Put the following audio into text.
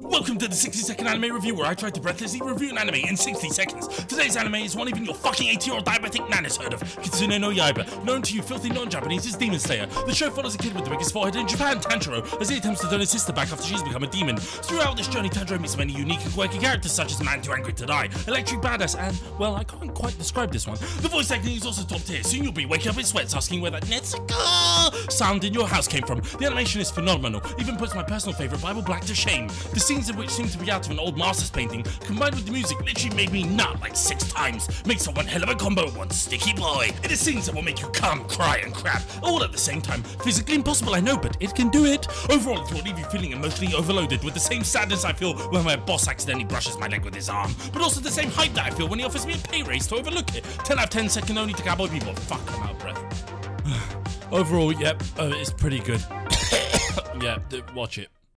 Welcome to the 60-second anime review, where I try to breathlessly review an anime in 60 seconds. Today's anime is one even your fucking 80-year-old diabetic nan has heard of, Kitsune no Yaiba, known to you filthy non-Japanese as Demon Slayer. The show follows a kid with the biggest forehead in Japan, Tanjiro, as he attempts to turn his sister back after she's become a demon. Throughout this journey, Tanjiro meets many unique and quirky characters such as Man Too Angry to Die, Electric Badass, and, well, I can't quite describe this one. The voice acting is also top tier. Soon you'll be waking up in sweats asking where that Netsuko sound in your house came from. The animation is phenomenal, even puts my personal favourite Bible Black to shame. The scenes in which seem to be out of an old master's painting, combined with the music, literally made me nut like 6 times. Makes for one hell of a combo, one sticky boy. It is scenes that will make you come, cry, and crap, all at the same time. Physically impossible, I know, but it can do it. Overall, it will leave you feeling emotionally overloaded, with the same sadness I feel when my boss accidentally brushes my leg with his arm, but also the same hype that I feel when he offers me a pay raise to overlook it. 10 out of 10 second only to cowboy people. Fuck, I'm out of breath. Overall, yep, it's pretty good. Yeah, watch it.